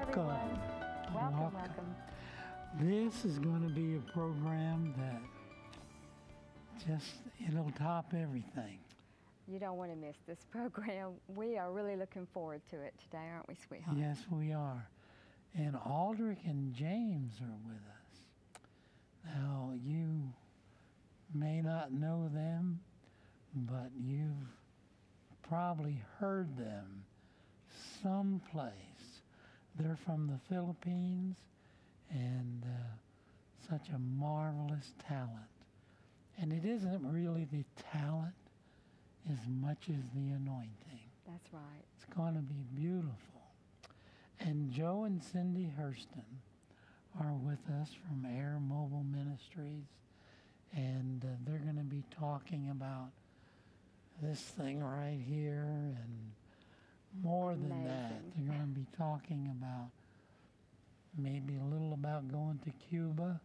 Welcome. Welcome. This is going to be a program that just, it'll top everything. You don't want to miss this program. We are really looking forward to it today, aren't we, sweetheart? Yes, we are. And Aldrich and James are with us. Now, you may not know them, but you've probably heard them someplace. They're from the Philippines, and such a marvelous talent. And it isn't really the talent as much as the anointing. That's right. It's going to be beautiful. And Joe and Cindy Hurston are with us from Air Mobile Ministries, and they're going to be talking about this thing right here and more than that. They're going to be talking about maybe a little about going to Cuba,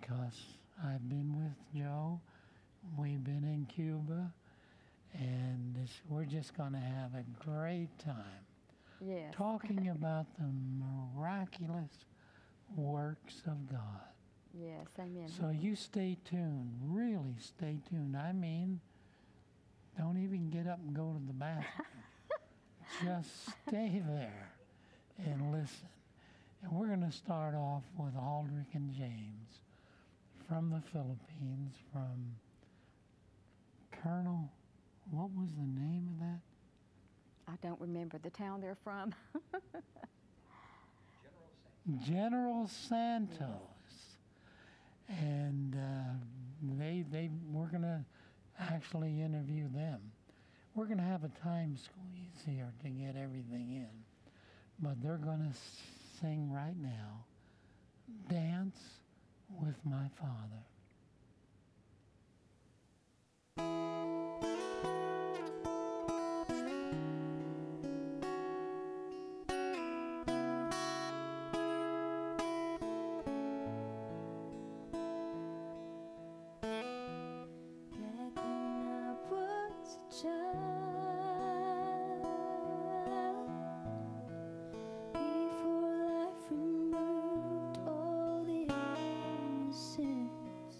because I've been with Joe. We've been in Cuba, and we're just going to have a great time. Yes. Talking about the miraculous works of God. Yes, amen. So you stay tuned, really stay tuned. I mean, don't even get up and go to the bathroom. Just stay there and listen. And we're going to start off with Aldrich and James from the Philippines, from Colonel, what was the name of that? I don't remember the town they're from. General Santos. General Santos. And we're going to actually interview them. We're going to have a time squeeze here to get everything in. But they're going to sing right now, Dance with My Father. Before life removed all the innocence,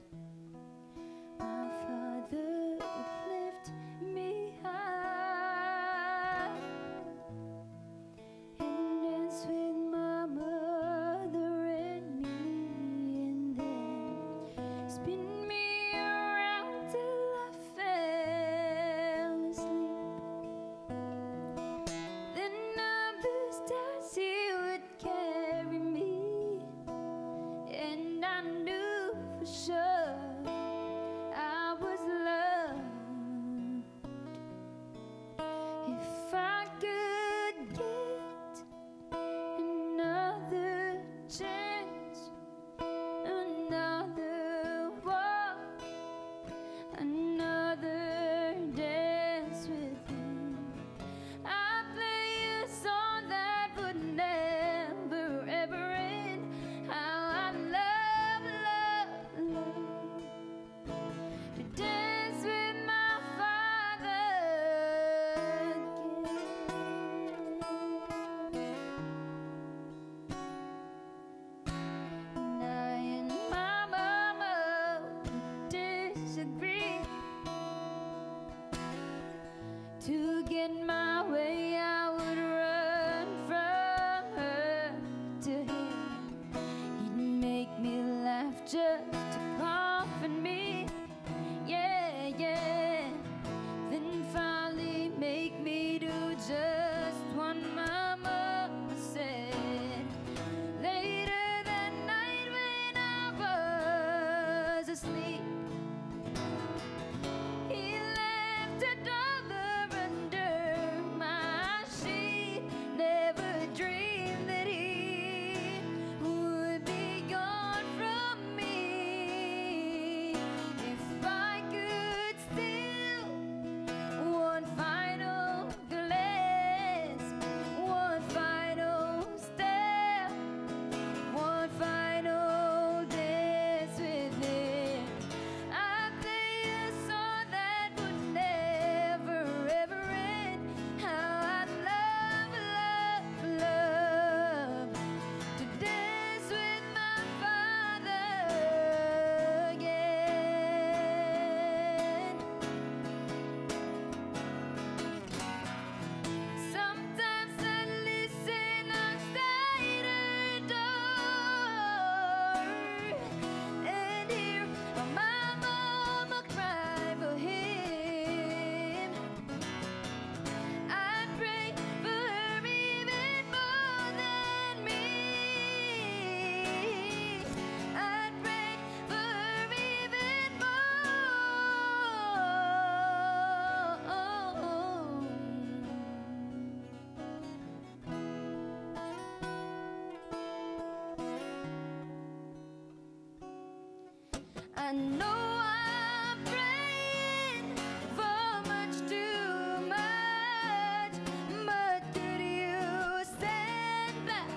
I know I'm praying for much too much, but did you stand back?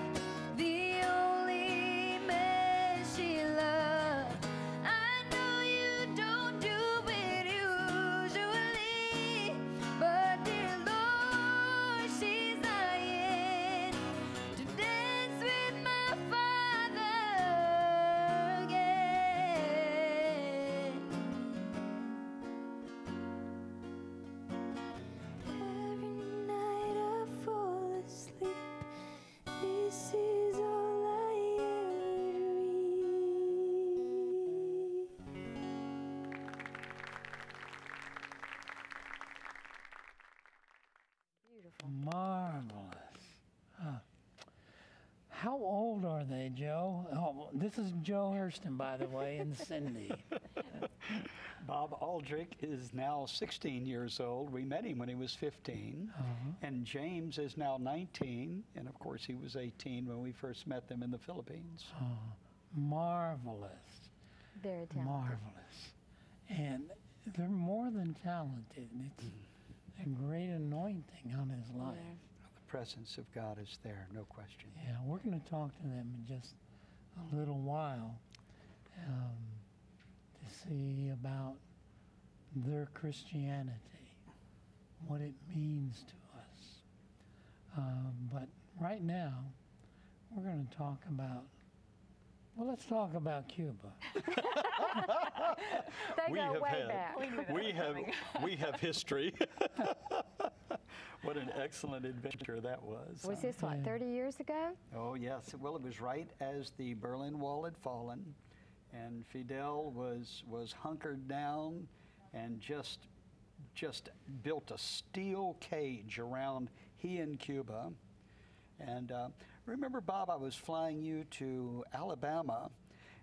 The only man she loved. I know you don't do it usually, but dear Lord, she's dying to dance with my Father again. Every night I fall asleep. This is all I ever read. Marvelous. How old are they, Joe? Oh, this is Joe Hurston, by the way, and Cindy. Bob Aldrich is now 16 years old. We met him when he was 15. And James is now 19. And of course, he was 18 when we first met them in the Philippines. Marvelous. Very talented. Marvelous. And they're more than talented. It's a great anointing on his life. The presence of God is there, no question. Yeah, we're going to talk to them in just a little while to see about their Christianity, what it means to us. But right now, we're going to talk about, well, let's talk about Cuba. They go way back. We have history. What an excellent adventure that was. Was this, what, 30 years ago? Oh, yes. Well, it was right as the Berlin Wall had fallen, and Fidel was hunkered down and just built a steel cage around he and Cuba. And remember, Bob, I was flying you to Alabama,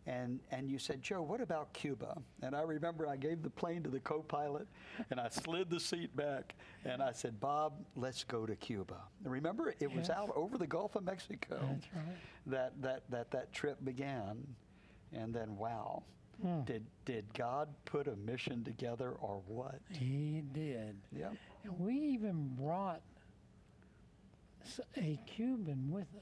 and you said, Joe, what about Cuba? And I remember I gave the plane to the co-pilot, and I slid the seat back, and I said, Bob, let's go to Cuba. And remember, it was out over the Gulf of Mexico that trip began. And then, wow, did God put a mission together or what? He did. Yeah. And we even brought a Cuban with us.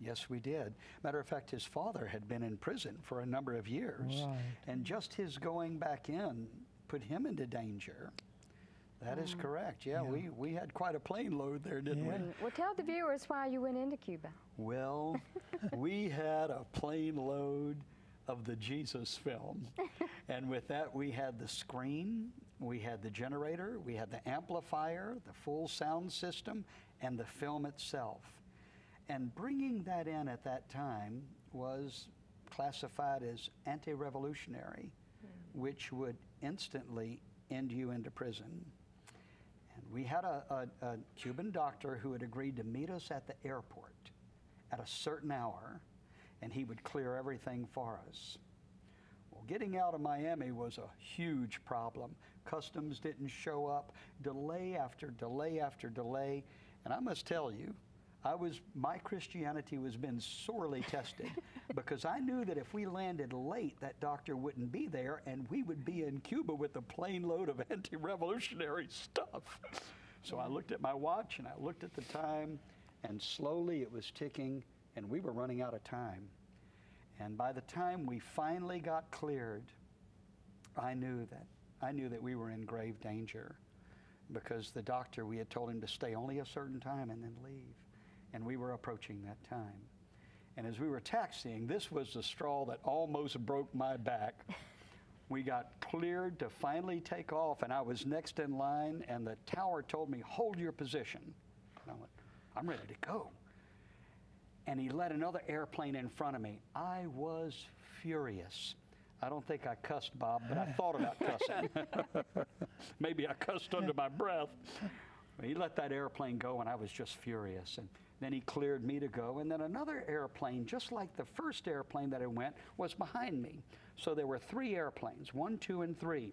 Yes, we did. Matter of fact, his father had been in prison for a number of years. Right. And just his going back in put him into danger. That is correct. Yeah, we had quite a plane load there, didn't we? Well, tell the viewers why you went into Cuba. Well, we had a plane load of the Jesus film. And with that, we had the screen, we had the generator, we had the amplifier, the full sound system, and the film itself. And bringing that in at that time was classified as anti-revolutionary, which would instantly end you into prison. And we had a Cuban doctor who had agreed to meet us at the airport at a certain hour, and he would clear everything for us. Well, getting out of Miami was a huge problem. Customs didn't show up, delay after delay after delay. And I must tell you, my Christianity was being sorely tested because I knew that if we landed late, that doctor wouldn't be there, and we would be in Cuba with a plane load of anti-revolutionary stuff. So I looked at my watch, and I looked at the time, and slowly it was ticking, and we were running out of time. And by the time we finally got cleared, I knew that we were in grave danger because the doctor, we had told him to stay only a certain time and then leave. And we were approaching that time. And as we were taxiing, this was the straw that almost broke my back. We got cleared to finally take off, and I was next in line, and the tower told me, hold your position. And I went, I'm ready to go. And he let another airplane in front of me. I was furious. I don't think I cussed, Bob, but I thought about cussing. Maybe I cussed under my breath. But he let that airplane go, and I was just furious. And then he cleared me to go. And then another airplane, just like the first airplane that it went, was behind me. So there were three airplanes, 1, 2, and 3.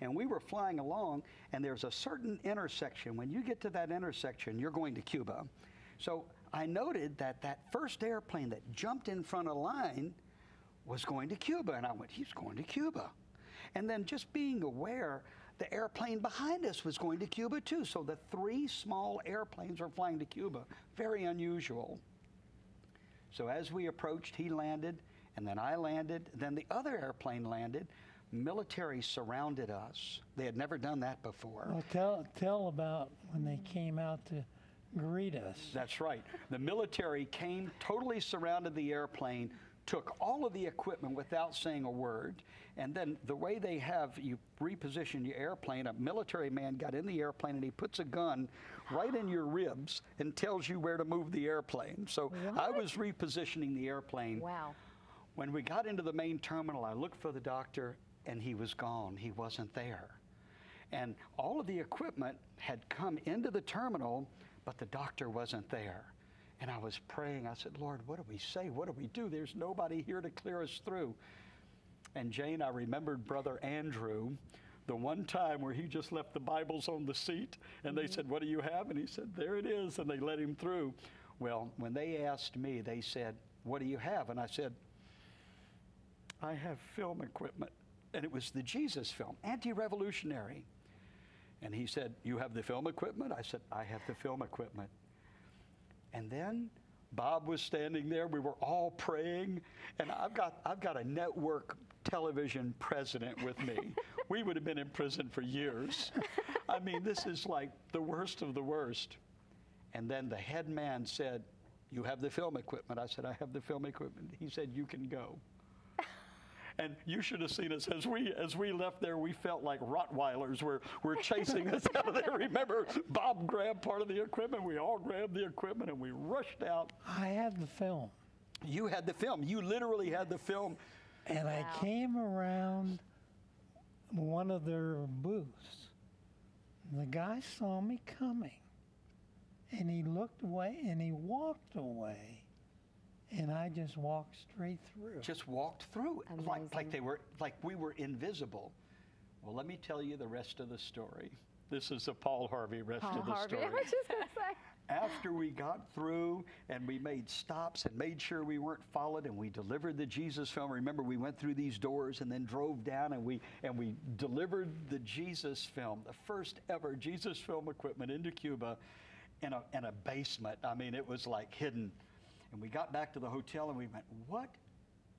And we were flying along, and there's a certain intersection. When you get to that intersection, you're going to Cuba. So I noted that that first airplane that jumped in front of line was going to Cuba. And I went, he's going to Cuba. And then just being aware, the airplane behind us was going to Cuba too. So the three small airplanes were flying to Cuba. Very unusual. So as we approached, he landed, and then I landed, then the other airplane landed. Military surrounded us. They had never done that before. Well, tell about when they came out to greet us. That's right. The military came, totally surrounded the airplane, took all of the equipment without saying a word, and then the way they have you reposition your airplane, a military man got in the airplane and he puts a gun right in your ribs and tells you where to move the airplane. So what? I was repositioning the airplane. Wow. When we got into the main terminal, I looked for the doctor and he was gone. He wasn't there. And all of the equipment had come into the terminal, but the doctor wasn't there. And I was praying. I said, Lord, what do we say? What do we do? There's nobody here to clear us through. And Jane, I remembered Brother Andrew, the one time where he just left the Bibles on the seat, and they said, what do you have? And he said, there it is, and they let him through. Well, when they asked me, they said, what do you have? And I said, I have film equipment. And it was the Jesus film, anti-revolutionary. And he said, you have the film equipment? I said, I have the film equipment. And then Bob was standing there. We were all praying. And I've got a network television president with me. We would have been in prison for years. I mean, this is like the worst of the worst. And then the head man said, you have the film equipment. I said, I have the film equipment. He said, you can go. And you should have seen us as we left there. We felt like Rottweilers were chasing us out of there. Remember, Bob grabbed part of the equipment. We all grabbed the equipment and we rushed out. I had the film. You had the film. You literally had the film. And wow. I came around one of their booths. The guy saw me coming, and he looked away and he walked away. And I just walked straight through. Just walked through it, like we were invisible. Well, let me tell you the rest of the story. This is the Paul Harvey rest of the story. I was just gonna say. After we got through and we made stops and made sure we weren't followed and we delivered the Jesus film. Remember, we went through these doors and then drove down and we delivered the Jesus film, the first ever Jesus film equipment into Cuba, in a basement. I mean, it was like hidden. And we got back to the hotel and we went, what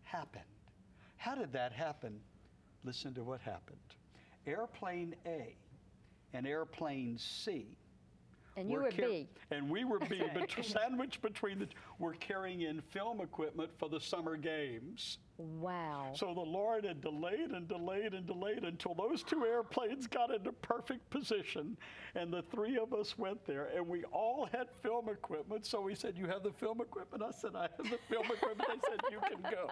happened? How did that happen? Listen to what happened. Airplane A and airplane C. And you were B. And we were B, sandwiched between the two. We're carrying in film equipment for the summer games. Wow. So the Lord had delayed and delayed and delayed until those two airplanes got into perfect position. And the three of us went there, and we all had film equipment. So we said, you have the film equipment? I said, I have the film equipment. They said, you can go.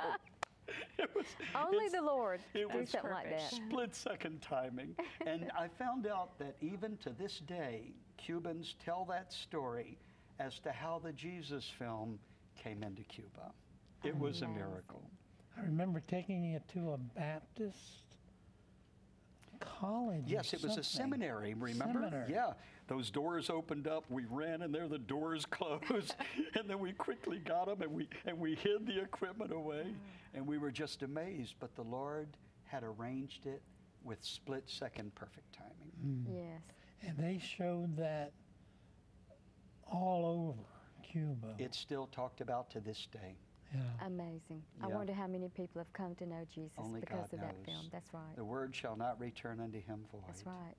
It was, only the Lord. It was something like that. Split-second timing. And I found out that even to this day, Cubans tell that story as to how the Jesus film came into Cuba. It was a miracle. I remember taking it to a Baptist college. Yes, it was a seminary, remember? Seminary. Yeah. Those doors opened up. We ran in there. The doors closed. And then we quickly got them, and we hid the equipment away. And we were just amazed. But the Lord had arranged it with split-second perfect timing. Yes. And they showed that all over Cuba. It's still talked about to this day. Yeah. Amazing. Yeah. I wonder how many people have come to know Jesus because of that film. That's right. The word shall not return unto him void. That's right.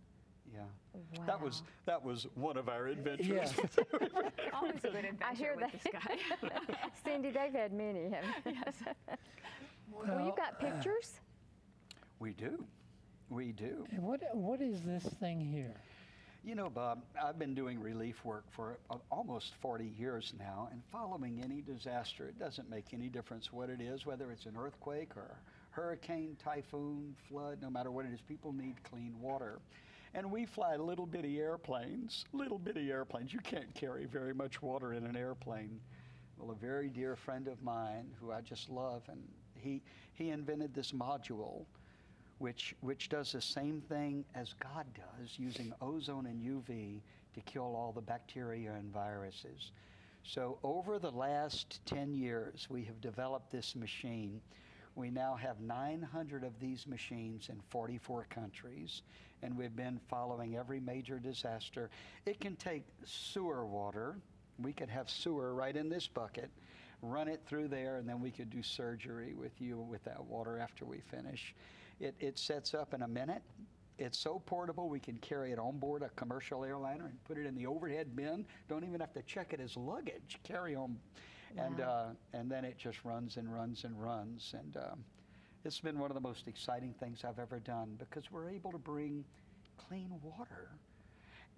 Yeah. Wow. That was one of our adventures. Yes. Always a good adventure. I hear with that. This guy. Cindy, they've had many, haven't they? Yes. Well, you've got pictures? We do. We do. What is this thing here? You know, Bob, I've been doing relief work for almost 40 years now, and following any disaster, it doesn't make any difference what it is, whether it's an earthquake or hurricane, typhoon, flood, no matter what it is, people need clean water. And we fly little bitty airplanes. You can't carry very much water in an airplane. Well, a very dear friend of mine who I just love, and he invented this module which does the same thing as God does, using ozone and UV to kill all the bacteria and viruses. So over the last 10 years, we have developed this machine We now have 900 of these machines in 44 countries, and we've been following every major disaster. It can take sewer water. We could have sewer right in this bucket, run it through there, and then we could do surgery with you with that water after we finish. It sets up in a minute. It's so portable, we can carry it on board a commercial airliner and put it in the overhead bin. Don't even have to check it as luggage. Carry on. Wow. And then it just runs and runs and runs. And it's been one of the most exciting things I've ever done, because we're able to bring clean water.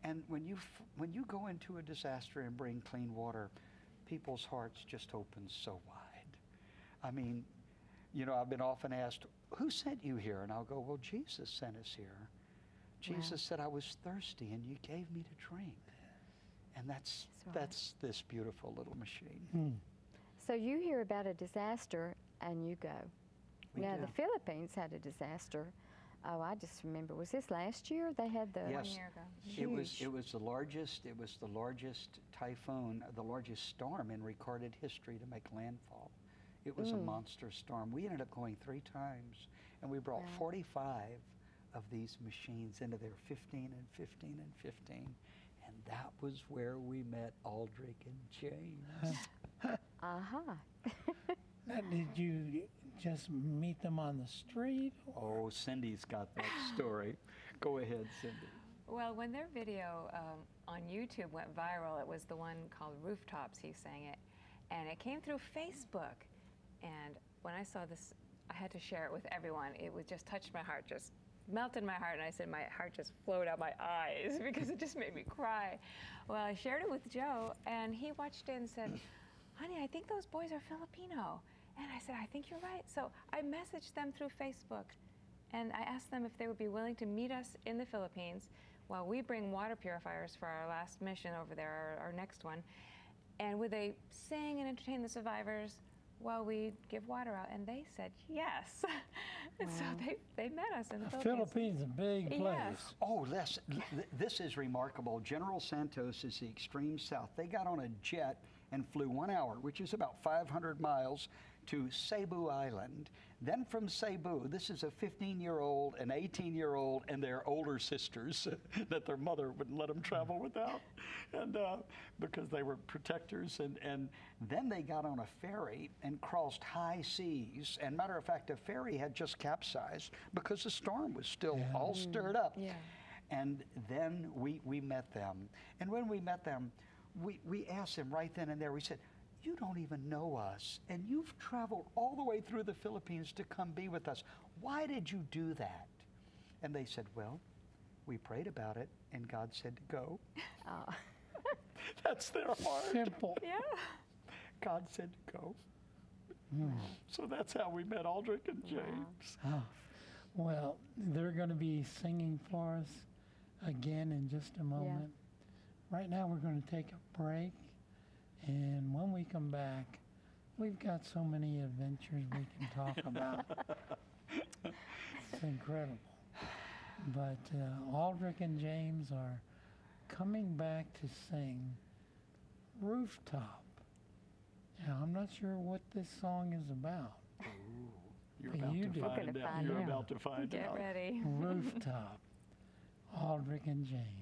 And when you go into a disaster and bring clean water, people's hearts just open so wide. I mean, you know, I've been often asked, who sent you here? And I'll go, well, Jesus sent us here. Jesus said I was thirsty and you gave me to drink. And that's this beautiful little machine. Mm. So you hear about a disaster and you go. We do. The Philippines had a disaster. Oh, I just remember, was this last year? They had the 1 year ago. Yes, it was the largest typhoon, the largest storm in recorded history to make landfall. It was a monster storm. We ended up going 3 times, and we brought 45 of these machines into their 15 and 15 and 15, and that was where we met Aldrich and James. Did you just meet them on the street? Or? Oh, Cindy's got that story. Go ahead, Cindy. Well, when their video on YouTube went viral, it was the one called Rooftops, he sang it, and it came through Facebook. And when I saw this, I had to share it with everyone. It was just touched my heart, just melted my heart, and I said my heart just flowed out my eyes because it just made me cry. Well, I shared it with Joe, and he watched it and said, honey, I think those boys are Filipino. And I said, I think you're right. So I messaged them through Facebook, and I asked them if they would be willing to meet us in the Philippines while we bring water purifiers for our last mission over there, our next one. And would they sing and entertain the survivors while we give water out? And they said yes. And so they met us in the Philippines. Philippines, a big place. Yes. Oh, this is remarkable. General Santos is the extreme south. They got on a jet and flew 1 hour, which is about 500 miles, to Cebu Island. Then from Cebu, this is a 15-year-old, an 18-year-old, and their older sisters that their mother wouldn't let them travel without, and because they were protectors. And then they got on a ferry and crossed high seas. And matter of fact, the ferry had just capsized because the storm was still all stirred up. Yeah. And then we met them. And when we met them, we asked them right then and there, we said, you don't even know us, and you've traveled all the way through the Philippines to come be with us. Why did you do that? And they said, well, we prayed about it, and God said to go. Oh. That's their heart. Simple. Yeah. God said to go. Mm. So that's how we met Aldrich and James. Wow. Oh. Well, they're going to be singing for us again in just a moment. Yeah. Right now, we're going to take a break. And when we come back, we've got so many adventures we can talk about. It's incredible. But Aldrich and James are coming back to sing Rooftop. Now, I'm not sure what this song is about. Ooh, you're about to find out. You're about to find out. Get ready. Rooftop, Aldrich and James.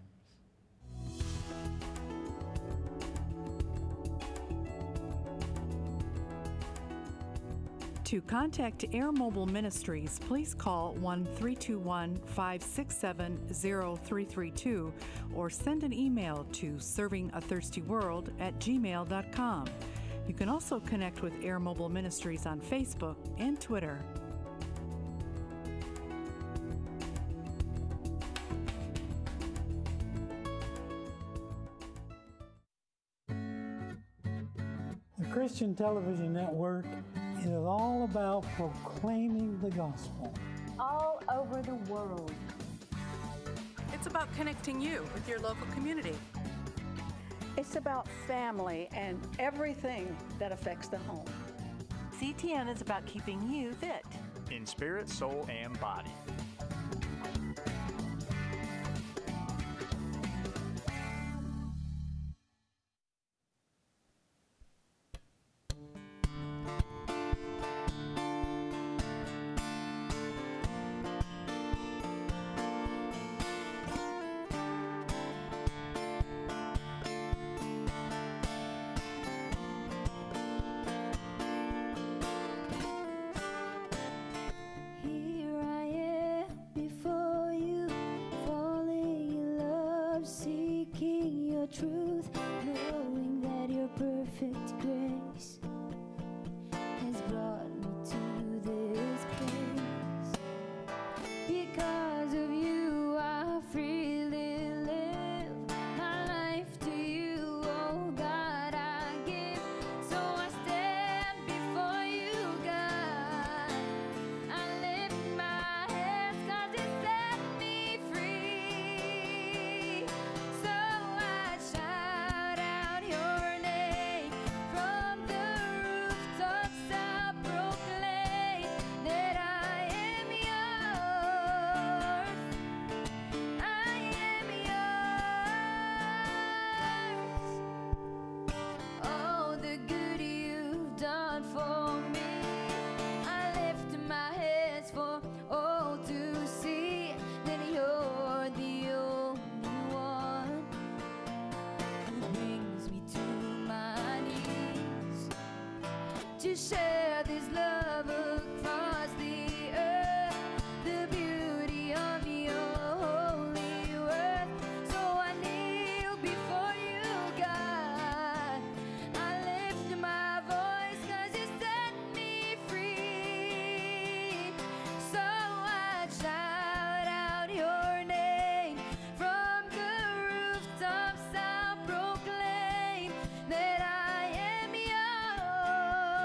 To contact Air Mobile Ministries, please call 1-321-567-0332 or send an email to servingatthirstyworld@gmail.com. You can also connect with Air Mobile Ministries on Facebook and Twitter. The Christian Television Network. It is all about proclaiming the gospel all over the world. It's about connecting you with your local community. It's about family and everything that affects the home. CTN is about keeping you fit in spirit, soul, and body. grace has brought me to this place. Because of you, I freely live my life to you, oh God, I give. So I stand before you, God. I lift my hands 'cause you set me free. So I shout out your name from the rooftops. I proclaim that I am yours. I am yours. All the good you've done for me, I lift my hands for all to see that you're the only one who brings me to my knees to share this love across the earth, the beauty of your holy word. So I kneel before you, God. I lift my voice 'cause you set me free. So I shout out your name from the rooftops. I'll proclaim that I am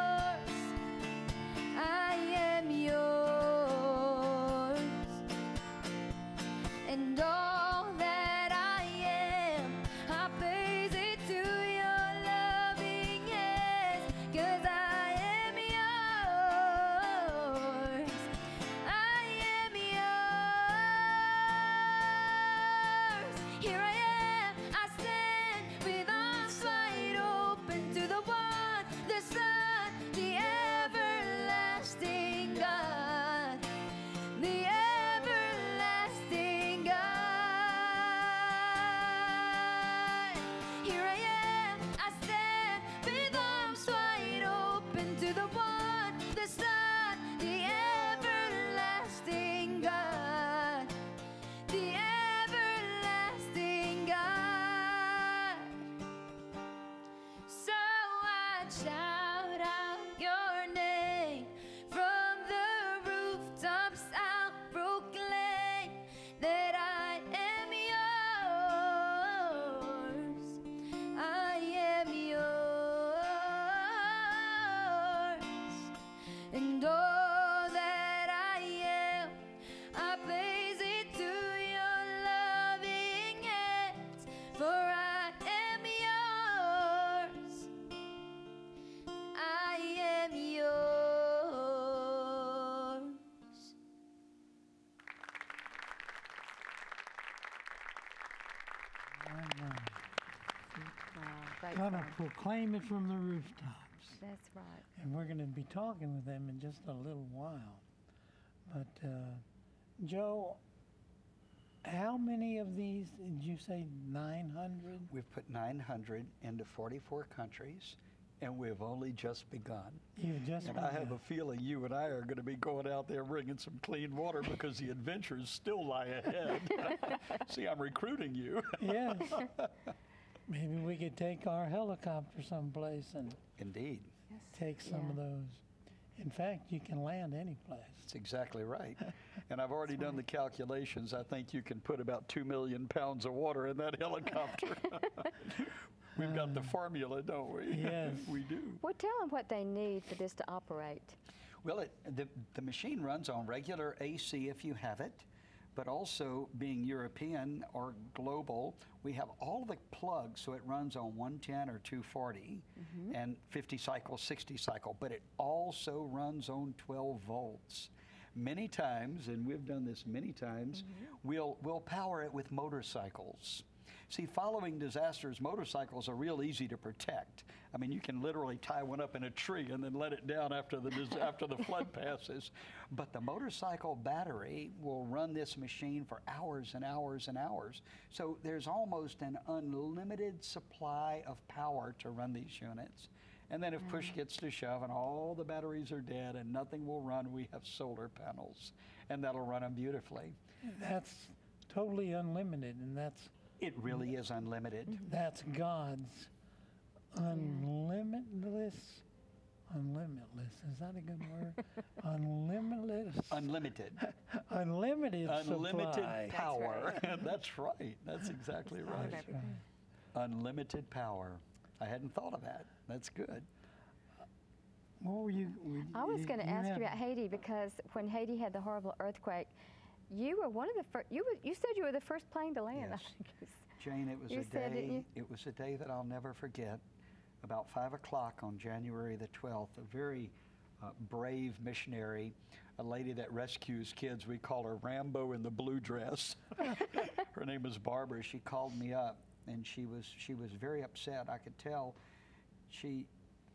yours. I am yours, and all that I am, I praise it to your loving hands, 'cause I am yours. I am yours. Here I am, I stand with arms wide open to the one, the Son, the everlasting God. The everlasting God. Here I am, I stand with arms wide open to the one, the Son, the everlasting God. The everlasting God. So I shout out your name from the rooftops. I'll proclaim that I am yours. I am yours, and all that I am, I praise it to your loving hands, for I am yours. I am yours. Great Gotta song. proclaim it from the rooftops. That's right. And we're going to be talking with them in just a little while. But Joe, how many of these did you say? 900? We've put 900 into 44 countries, and we've only just begun. You've just And I have a feeling you and I are going to be going out there bringing some clean water because the adventures still lie ahead. See, I'm recruiting you. Yes. Maybe we could take our helicopter someplace and Indeed. take some of those. In fact, you can land any place. That's exactly right. And I've already done the calculations. I think you can put about 2 million pounds of water in that helicopter. We've got the formula, don't we? Yes. We do. Well, tell them what they need for this to operate. Well, the machine runs on regular AC if you have it, but also being European or global, we have all the plugs, so it runs on 110 or 240 and 50 cycle, 60 cycle, but it also runs on 12 volts. Many times, and we've done this many times, we'll power it with motorcycles. See, following disasters, motorcycles are real easy to protect. I mean, you can literally tie one up in a tree and then let it down after the flood passes. But the motorcycle battery will run this machine for hours and hours and hours. So there's almost an unlimited supply of power to run these units. And then if push gets to shove and all the batteries are dead and nothing will run, we have solar panels, and that'll run them beautifully. That's totally unlimited, and that's... It really is unlimited. That's God's Unlimitless. Unlimitless. Is that a good word? Unlimitless. Unlimited. Unlimited supply. Unlimited power. That's right. That's right. That's exactly right. That's right. Unlimited power. I hadn't thought of that. That's good. What were you? I was going to ask you about Haiti, because when Haiti had the horrible earthquake, you were one of the first. You said you were the first plane to land. Yes. I think it was, Jane, it was a day. It was a day that I'll never forget. About 5 o'clock on January the 12th, a very brave missionary, a lady that rescues kids. We call her Rambo in the blue dress. Her name is Barbara. She called me up, and she was very upset. I could tell.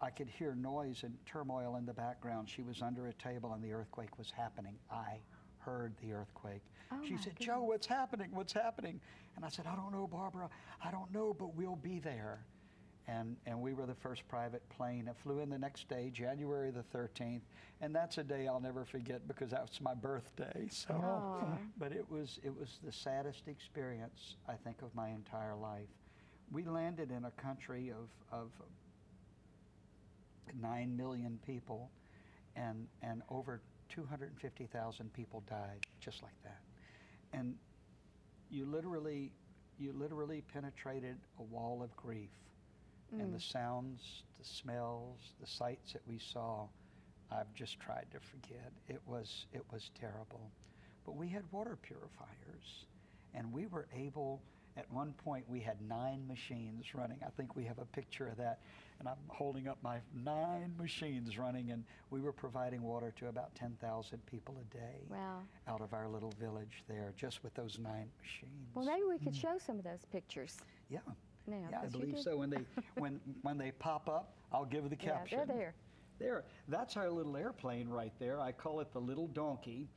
I could hear noise and turmoil in the background. She was under a table, and the earthquake was happening. I heard the earthquake. Oh, she said, "Joe, what's happening? What's happening?" And I said, "I don't know, Barbara. I don't know, but we'll be there." And we were the first private plane. I flew in the next day, January the 13th, and that's a day I'll never forget because that's my birthday. So, but it was the saddest experience, I think, of my entire life. We landed in a country of 9 million people, and over 250,000 people died just like that. And you literally penetrated a wall of grief. And the sounds, the smells, the sights that we saw, I've just tried to forget. It was terrible. But we had water purifiers, and we were able, at one point we had 9 machines running. I think we have a picture of that. And I'm holding up my 9 machines running, and we were providing water to about 10,000 people a day. Wow. Out of our little village there, just with those 9 machines. Well, maybe we could show some of those pictures. Yeah. Now, yeah, I believe so. When they pop up, I'll give the caption. Yeah, they're there. There, that's our little airplane right there. I call it the little donkey,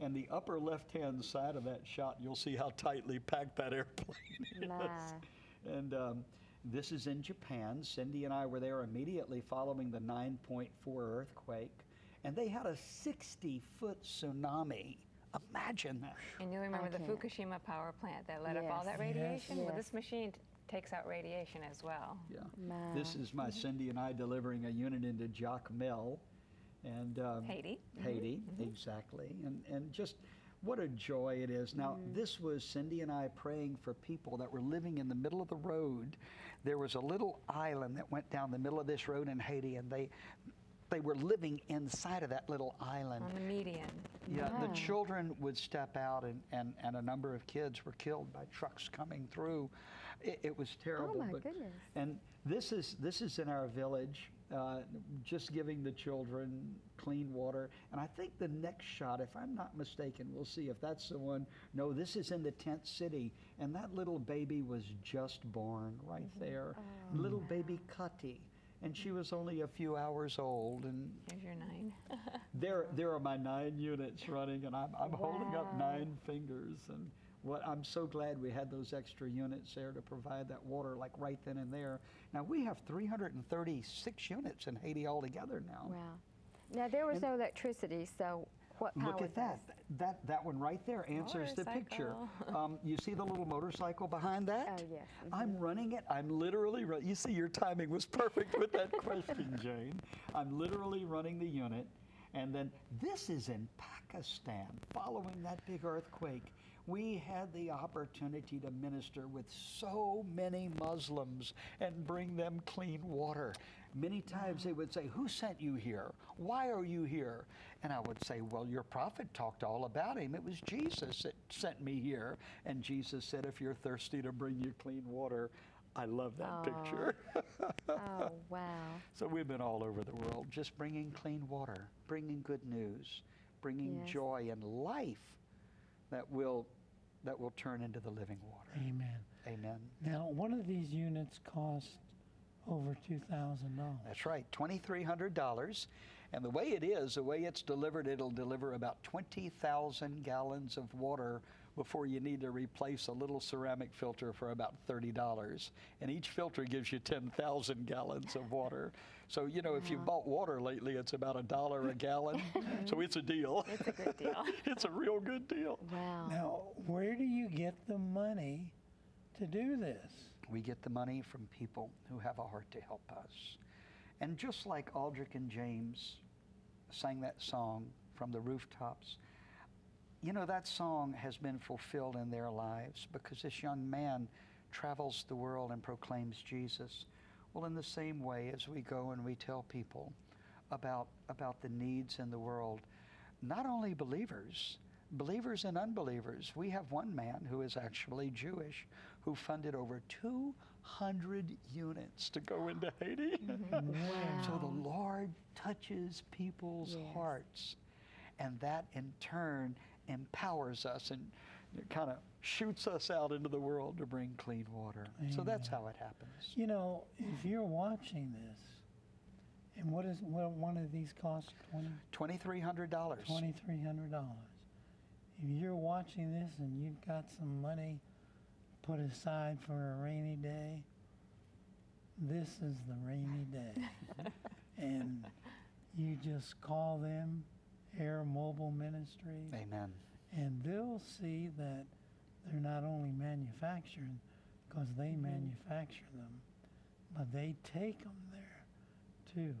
and the upper left-hand side of that shot, you'll see how tightly packed that airplane is. Nah. And this is in Japan. Cindy and I were there immediately following the 9.4 earthquake, and they had a 60-foot tsunami. Imagine that. And you remember the Fukushima power plant that let up all that radiation? Yes. Well, this machine takes out radiation as well. Yeah. Nah. This is my Cindy and I delivering a unit into Jacmel and Haiti. Haiti, exactly. And just what a joy it is. Now, this was Cindy and I praying for people that were living in the middle of the road. There was a little island that went down the middle of this road in Haiti, and they were living inside of that little island. On the median. Yeah, wow. The children would step out, and a number of kids were killed by trucks coming through. It was terrible. Oh, my goodness. And this is in our village, just giving the children clean water. And I think the next shot, if I'm not mistaken, we'll see if that's the one. No, this is in the tent city, and that little baby was just born right there. Oh, little baby Cutty. And she was only a few hours old. And here's your 9. there are my 9 units running, and I'm holding up 9 fingers. And I'm so glad we had those extra units there to provide that water, like right then and there. Now we have 336 units in Haiti altogether now. Wow. Now there was no electricity, so what power? Look at that. That one right there answers the picture. You see the little motorcycle behind that? Oh, yes. I'm running it. I'm literally running. You see, your timing was perfect with that question, Jane. I'm literally running the unit. And then this is in Pakistan. Following that big earthquake, we had the opportunity to minister with so many Muslims and bring them clean water. Many times they would say, "Who sent you here? Why are you here?" And I would say, "Well, your prophet talked all about him. It was Jesus that sent me here." And Jesus said, "If you're thirsty, to bring you clean water." I love that picture. Oh, wow. So we've been all over the world just bringing clean water, bringing good news, bringing joy and life that will turn into the living water. Amen. Amen. Now, one of these units costs over $2,000. That's right, $2,300. And the way it is, the way it's delivered, it'll deliver about 20,000 gallons of water before you need to replace a little ceramic filter for about $30. And each filter gives you 10,000 gallons of water. So, you know, if you've bought water lately, it's about $1 a gallon. So it's a deal. It's a good deal. It's a real good deal. Wow. Now, where do you get the money to do this? We get the money from people who have a heart to help us. And just like Aldrich and James sang that song from the rooftops, you know, that song has been fulfilled in their lives because this young man travels the world and proclaims Jesus. Well, in the same way, as we go and we tell people about the needs in the world, not only believers, believers and unbelievers. We have one man who is actually Jewish who funded over 200 units to go into Haiti. Mm-hmm. Wow. So the Lord touches people's hearts, and that in turn empowers us and kind of shoots us out into the world to bring clean water. Amen. So that's how it happens. You know, if you're watching this, and what is one of these costs? $2,300. $2,300. If you're watching this and you've got some money put aside for a rainy day, this is the rainy day. And you just call them, Air Mobile Ministries. Amen. And they'll see that they're not only manufacturing, because they manufacture them, but they take them there too.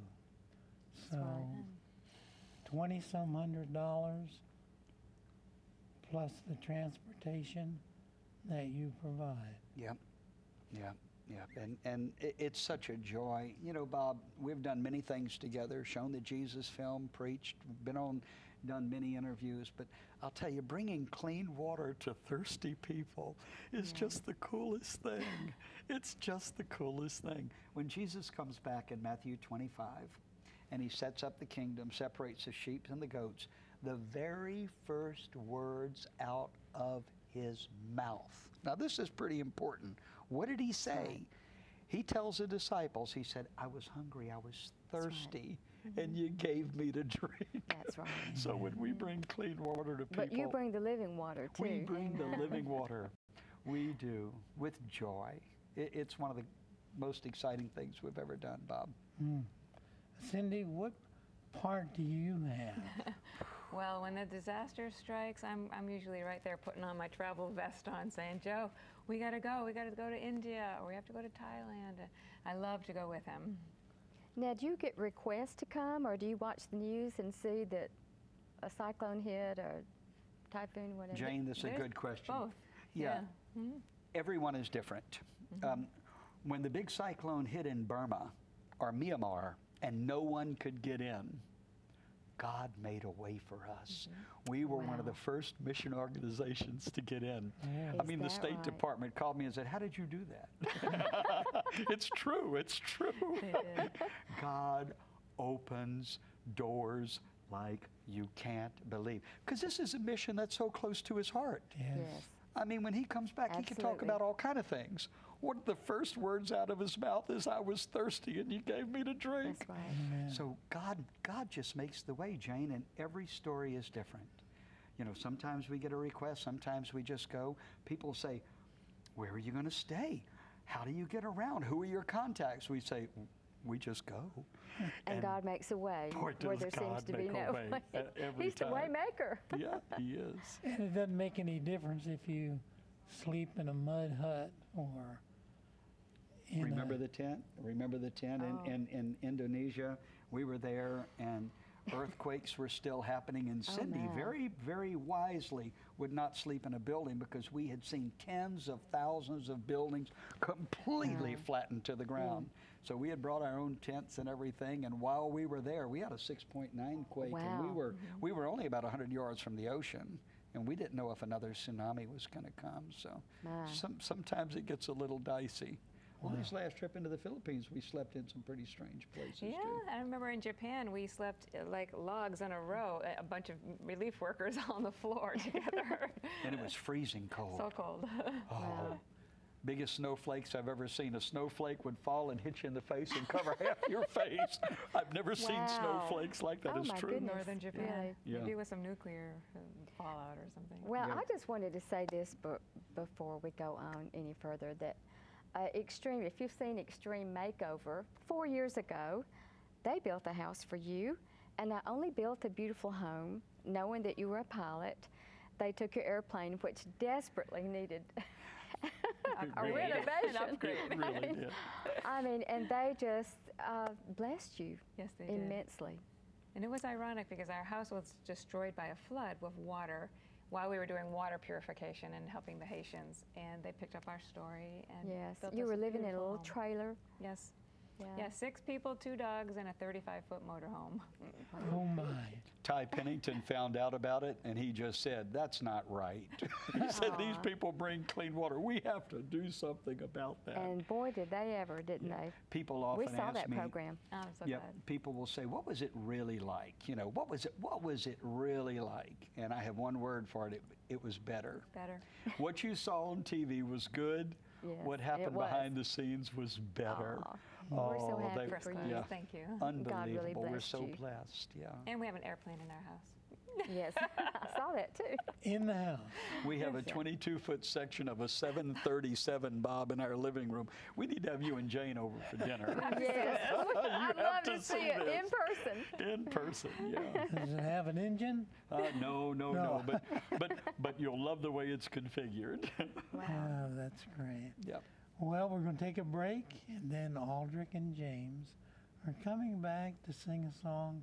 So $2,some hundred plus the transportation that you provide. Yep, yep, yep. And it's such a joy. You know, Bob, we've done many things together, shown the Jesus film, preached, been on, done many interviews, but I'll tell you, bringing clean water to thirsty people is just the coolest thing. It's just the coolest thing. When Jesus comes back in Matthew 25, and he sets up the kingdom, separates the sheep and the goats, the very first words out of his mouth. Now this is pretty important. What did he say? He tells the disciples, he said, I was hungry, I was thirsty, and you gave me to drink. That's right. So when we bring clean water to people. But you bring the living water too. We bring the living water. We do, with joy. It's one of the most exciting things we've ever done, Bob. Mm. Cindy, what part do you have? Well, when the disaster strikes, I'm usually right there putting on my travel vest on, saying, Joe, we gotta go to India, or we have to go to Thailand. I love to go with him. Now, do you get requests to come, or do you watch the news and see that a cyclone hit, or typhoon, whatever? Jane, that's a good question. Both. Yeah. Mm-hmm. Everyone is different. Mm-hmm. When the big cyclone hit in Burma, or Myanmar, and no one could get in, God made a way for us. Mm-hmm. We were one of the first mission organizations to get in. Yeah. I mean, the State Department called me and said, how did you do that? It's true, it's true. God opens doors like you can't believe. Because this is a mission that's so close to his heart. Yes. Yes. I mean, when he comes back, he can talk about all kind of things. One of the first words out of his mouth is, I was thirsty and you gave me to drink. That's right. Amen. So God just makes the way, Jane, and every story is different. You know, sometimes we get a request, sometimes we just go. People say, where are you going to stay? How do you get around? Who are your contacts? We say, we just go. And God makes a way where there seems to be no way. He's the way maker. Yeah, he is. And it doesn't make any difference if you sleep in a mud hut or in the tent? Remember the tent in Indonesia? We were there, and earthquakes were still happening, and Cindy very, very wisely would not sleep in a building because we had seen tens of thousands of buildings completely flattened to the ground. So we had brought our own tents and everything, and while we were there, we had a 6.9 quake, and we were only about 100 yards from the ocean, and we didn't know if another tsunami was going to come. So sometimes it gets a little dicey. Well, this last trip into the Philippines, we slept in some pretty strange places. Yeah, too. I remember in Japan, we slept like logs in a row, a bunch of relief workers on the floor together. And it was freezing cold. So cold. Oh, biggest snowflakes I've ever seen. A snowflake would fall and hit you in the face and cover half your face. I've never seen snowflakes like that. It's true. Goodness. Northern Japan. Yeah. Maybe with some nuclear fallout or something. Well, I just wanted to say this before we go on any further, that Extreme, if you've seen Extreme Makeover, 4 years ago, they built a house for you, and not only built a beautiful home, knowing that you were a pilot, they took your airplane, which desperately needed a renovation. An upgrade. Really did. I mean, and they just blessed you yes, they immensely. Did. And it was ironic because our house was destroyed by a flood with water while we were doing water purification and helping the Haitians. And they picked up our story. And yes, you were living in a little trailer. Yes. Yeah. Yeah, 6 people, 2 dogs, and a 35-foot motorhome. Oh, my. Ty Pennington found out about it, and he just said, that's not right. He said, these people bring clean water. We have to do something about that. And boy, did they ever, didn't they? People often ask me. We saw that program. I'm so glad. People will say, what was it really like? You know, what was it really like? And I have one word for it. It was better. Better. What you saw on TV was good. Yes, what happened behind the scenes was better. Aww. Oh, we're so happy for you. Yeah. Thank you. Unbelievable. God really blessed you. We're so blessed. Yeah. And we have an airplane in our house. Yes, I saw that too. In the house. We have a 22-foot section of a 737 Bob in our living room. We need to have you and Jane over for dinner. Yes. I'd love to see it in person. In person, yeah. Does it have an engine? No. But you'll love the way it's configured. Wow. Oh, that's great. Yep. Well, we're going to take a break, and then Aldrich and James are coming back to sing a song,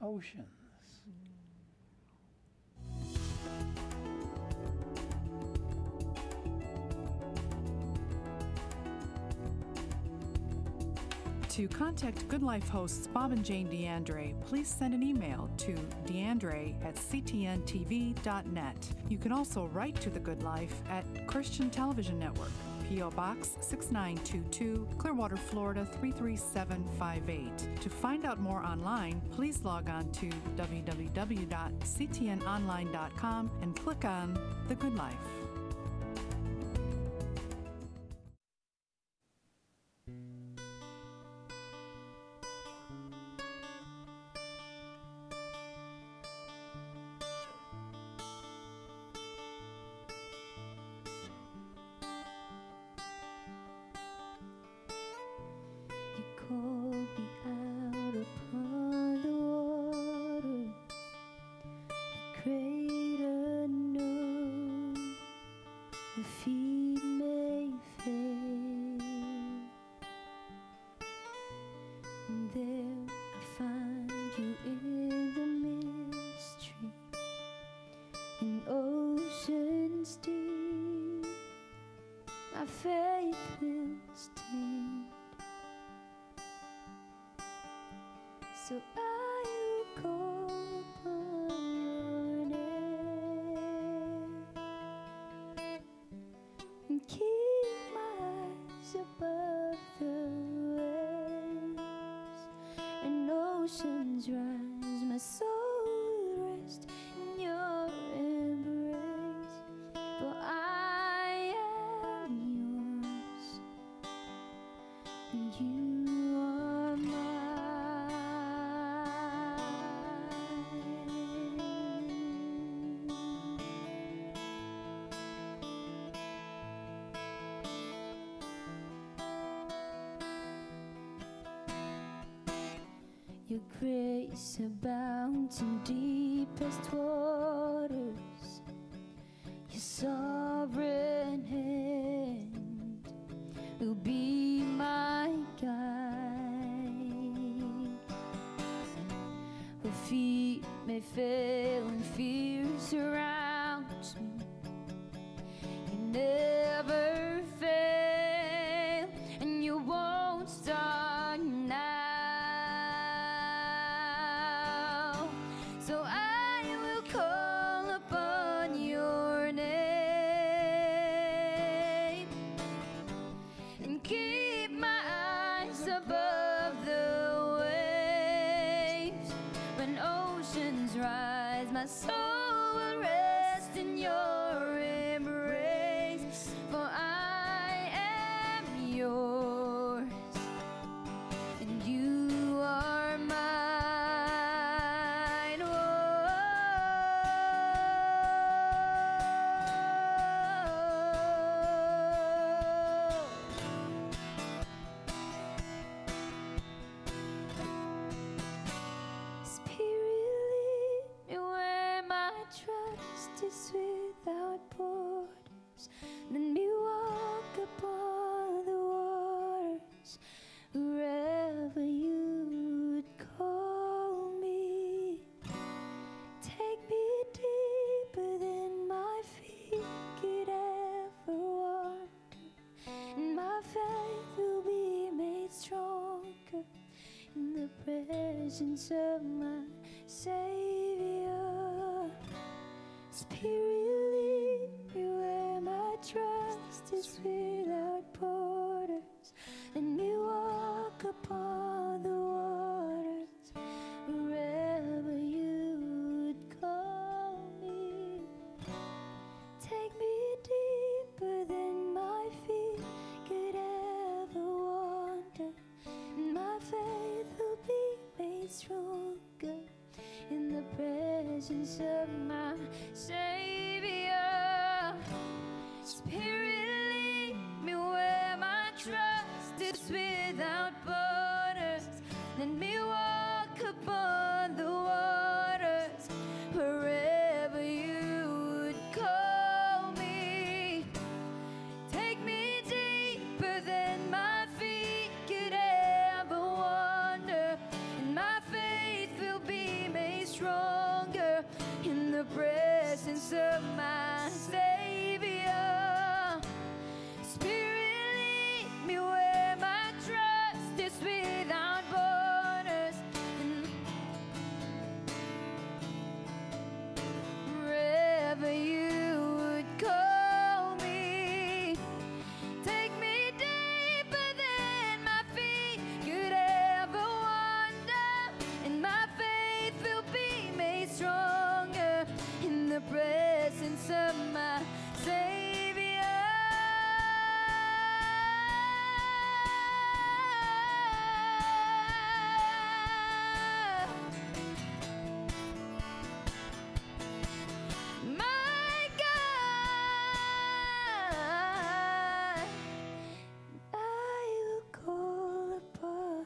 Oceans. Mm-hmm. To contact Good Life hosts Bob and Jane D'Andrea, please send an email to d'andrea@ctntv.net. You can also write to The Good Life at Christian Television Network, P.O. Box 6922, Clearwater, Florida 33758. To find out more online, please log on to www.ctnonline.com and click on The Good Life. Your grace abounds in deepest waters, your sovereign hand will be my guide. Where feet may fail and fear surrounds me, you never fail and you won't start now. My soul will rest in your embrace, for I am yours, and you are mine. Whoa. Spirit, where my trust is without presence of my Savior. Spirit, lead me where my trust is without borders. Let me walk upon the waters wherever you would call me. Take me deeper than my feet could ever wander, and my faith will be made stronger in the presence of my Savior. Spirit, lead me where my trust is without borders. Let me walk upon the waters wherever you would call me. Take me deeper than my feet could ever wander, and my faith will be made stronger in the presence of my Savior. Spirit, lead me where my trust is without borders, wherever you would call me. Take me deeper than my feet could ever wander, and my faith will be made stronger in the presence of my Savior. My God, I will call upon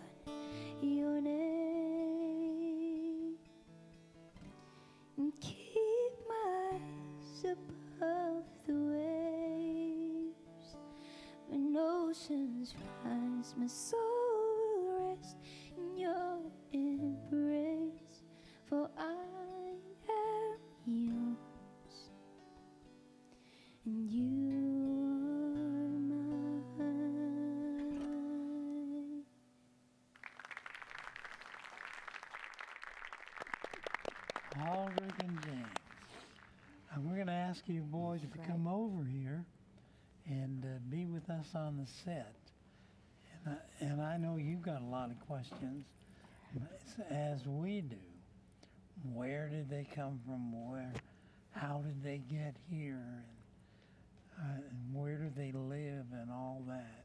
your name and keep my eyes above the waves. When oceans rise, my soul will rest in your embrace, for I am yours. And you are mine. Aldrich and James. And we're going to ask you boys if you come over here and be with us on the set. And I know you've got a lot of questions, as we do. Where did they come from? How did they get here? And where do they live and all that?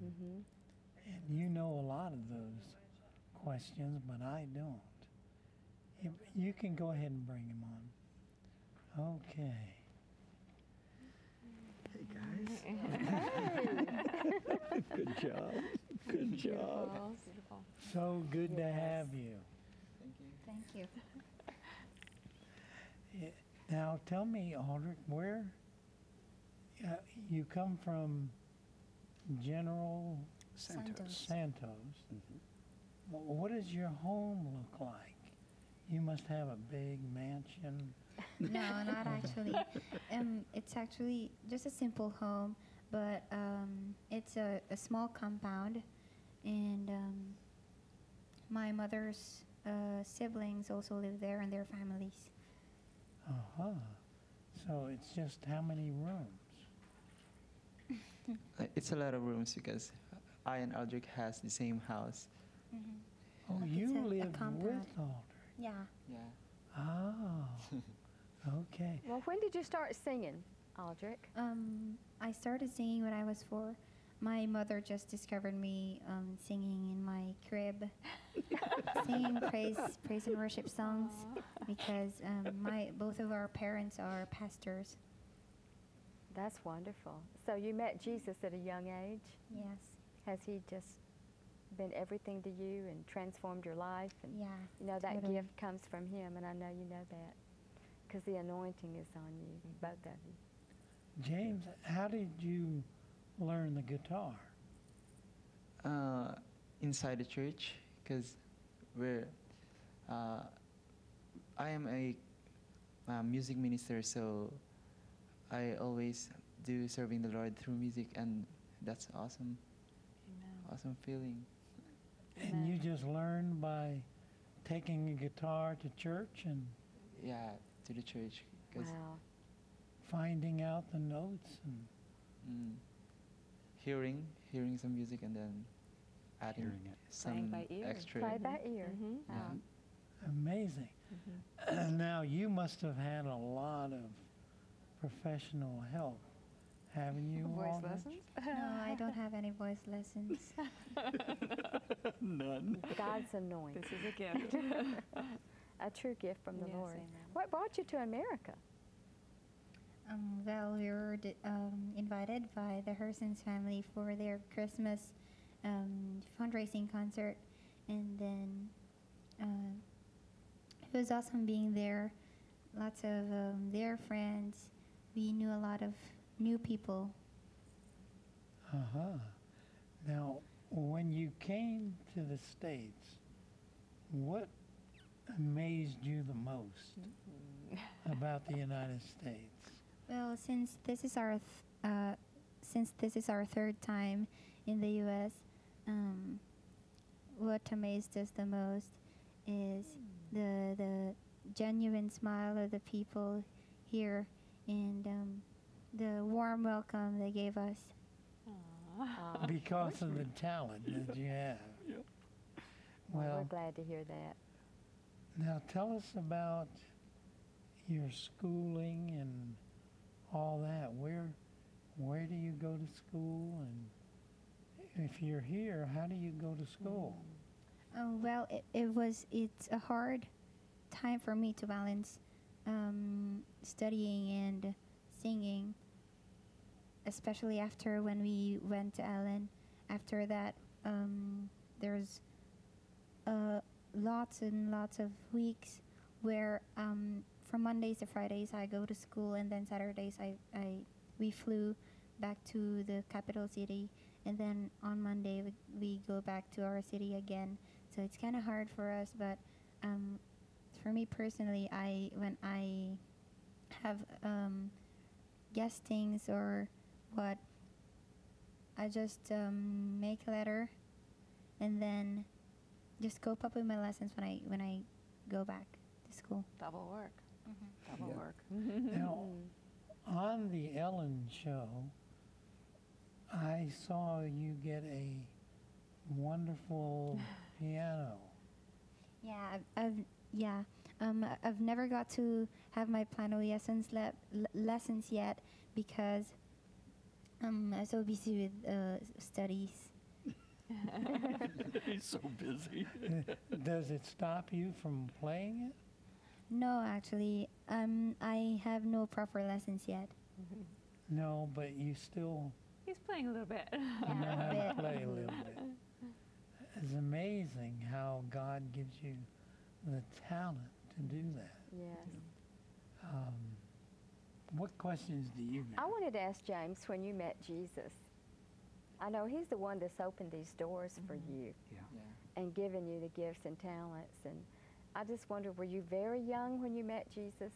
And you know a lot of those questions, but I don't. If you can go ahead and bring him on. Okay. Hey, guys. Good job. Good job. Beautiful. Beautiful. So good to have you. Thank you. Yeah. Now, tell me, Aldrich, where... you come from General Santos. What does your home look like? You must have a big mansion. No, not actually. It's actually just a simple home, but it's a small compound, and my mother's siblings also live there and their families. So it's just how many rooms? It's a lot of rooms because I and Aldrich has the same house. Oh, like you live with Aldrich? Yeah. Yeah. Oh, okay. Well, when did you start singing, Aldrich? I started singing when I was 4. My mother just discovered me singing in my crib, singing praise and worship songs. Aww. Because both of our parents are pastors. That's wonderful. So you met Jesus at a young age? Yes. Has he just been everything to you and transformed your life? And yeah. You know, that totally. Gift comes from him, and I know you know that, because the anointing is on you, both of you. James, how did you learn the guitar? Inside the church, because we're, I am a music minister, so I always do serving the Lord through music, and that's awesome. Amen. Awesome feeling. And you just learned by taking a guitar to church and... Yeah, to the church. Wow. Finding out the notes and... Mm. Hearing some music and then adding it. Some by ear. Extra. Played by ear. Mm-hmm. Yeah. Amazing. Mm-hmm. Now, you must have had a lot of professional help, haven't you? Voice lessons? No, I don't have any voice lessons. None. God's anointing. This is a gift. A true gift from the Lord. Amen. What brought you to America? Well, we were invited by the Hurston's family for their Christmas fundraising concert, and then it was awesome being there. Lots of their friends. We knew a lot of new people. Now, when you came to the States, what amazed you the most about the United States? Well, since this is our third time in the U.S., what amazed us the most is the genuine smile of the people here and the warm welcome they gave us. Aww. Because of the talent that you have. Yeah. Well, we're glad to hear that. Now, tell us about your schooling and all that. Where do you go to school? And if you're here, how do you go to school? Well, it's a hard time for me to balance studying and singing, especially after when we went to Ellen. After that, there's lots and lots of weeks where from Mondays to Fridays I go to school, and then Saturdays we flew back to the capital city, and then on Monday we go back to our city again. So it's kind of hard for us, but for me personally, when I have guestings or what, I just make a letter and then just cope up with my lessons when I go back to school. Double work. Mm-hmm. Double work. Now, on the Ellen show, I saw you get a wonderful piano. Yeah, I've never got to have my piano lessons yet because I'm so busy with studies. He's so busy. Does it stop you from playing it? No, actually, I have no proper lessons yet. Mm-hmm. No, but you still... He's playing a little bit. Yeah, I play a little bit. It's amazing how God gives you the talent to do that. Yes. What questions do you have? I wanted to ask James, when you met Jesus, I know he's the one that's opened these doors for you and given you the gifts and talents. And I just wonder, were you very young when you met Jesus,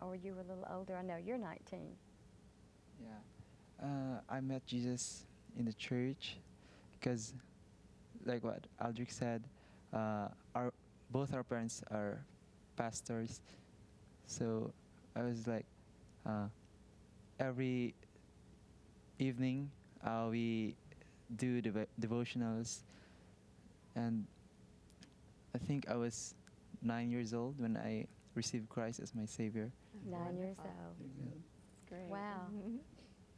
or were you a little older? I know you're 19. Yeah. I met Jesus in the church because, like what Aldrich said, both our parents are pastors. So I was like, every evening, we do devotionals, and I think I was 9 years old when I received Christ as my Savior. 9 years old. Yeah. Great. Wow.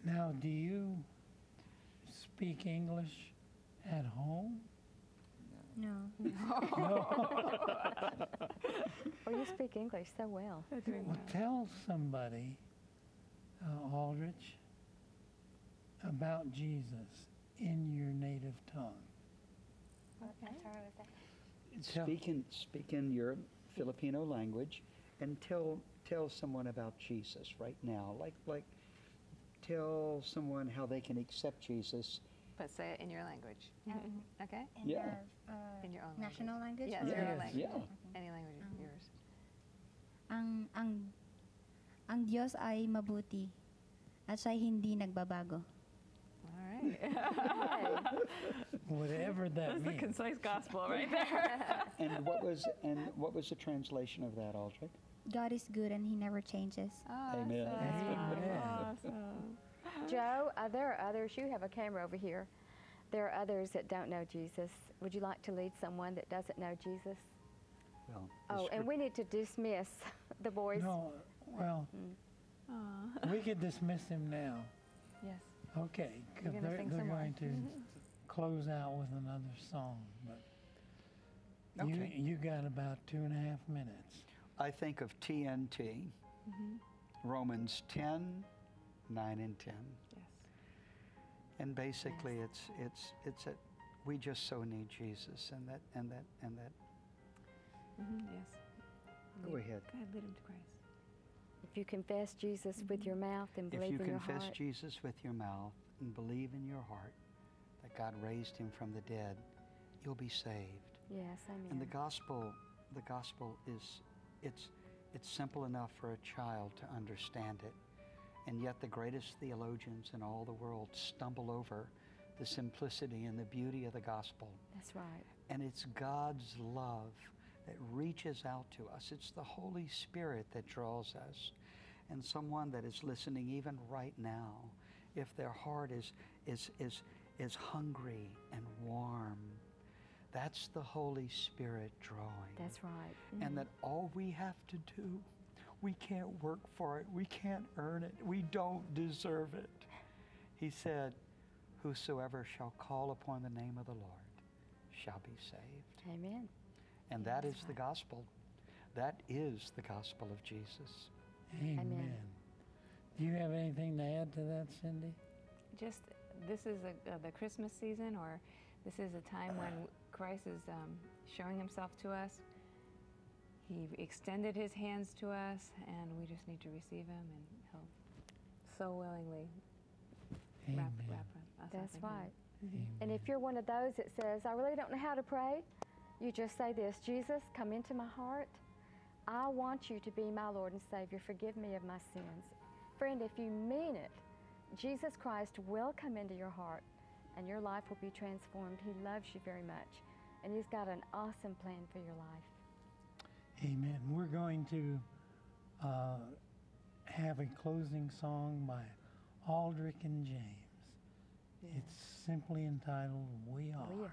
Now, do you speak English at home? No. No. Well, you speak English so well. Well, tell somebody, Aldrich, about Jesus in your native tongue. Okay. I'm sorry, what was that? Speak in your Filipino language, and tell someone about Jesus right now. Like tell someone how they can accept Jesus. But say it in your language. Okay. In your own national language. Yes. Your own language. Yeah. Okay. Any language of yours. Ang Diyos ay mabuti at siya'y hindi nagbabago. Wow. Whatever that means. That's the concise gospel right there. and what was the translation of that, Aldrich? God is good and He never changes. Awesome. Amen. Amen. Awesome. Joe, there are others. You have a camera over here. There are others that don't know Jesus. Would you like to lead someone that doesn't know Jesus? Well, oh, and we need to dismiss the boys. No, well, we could dismiss them now. Yes. Okay, because they're going to close out with another song. But okay. you got about 2.5 minutes. I think of TNT, Romans 10, 9 and 10. Yes. And basically, yes. it's that we just so need Jesus, and that. Mm-hmm. Yes. Go ahead. God lead him to Christ. If you confess Jesus with your mouth and believe in your heart. If you confess Jesus with your mouth and believe in your heart that God raised Him from the dead, you'll be saved. Yes, amen. And the gospel is, it's simple enough for a child to understand it, and yet the greatest theologians in all the world stumble over the simplicity and the beauty of the gospel. That's right. And it's God's love that reaches out to us. It's the Holy Spirit that draws us. And someone that is listening even right now, if their heart is hungry and warm, that's the Holy Spirit drawing. That's right. Mm-hmm. And that all we have to do, we can't work for it, we can't earn it, we don't deserve it. He said, whosoever shall call upon the name of the Lord shall be saved. Amen. And that is the gospel. That is the gospel of Jesus. Amen. Amen. Do you have anything to add to that, Cindy? Just this is the Christmas season, or this is a time when Christ is showing Himself to us. He extended His hands to us, and we just need to receive Him, and He'll so willingly wrap us up in Him. Amen. And if you're one of those that says, I really don't know how to pray, you just say this, Jesus, come into my heart. I want you to be my Lord and Savior. Forgive me of my sins. Friend, if you mean it, Jesus Christ will come into your heart and your life will be transformed. He loves you very much, and He's got an awesome plan for your life. Amen. We're going to have a closing song by Aldrich and James. Yeah. It's simply entitled, We Are. We Are.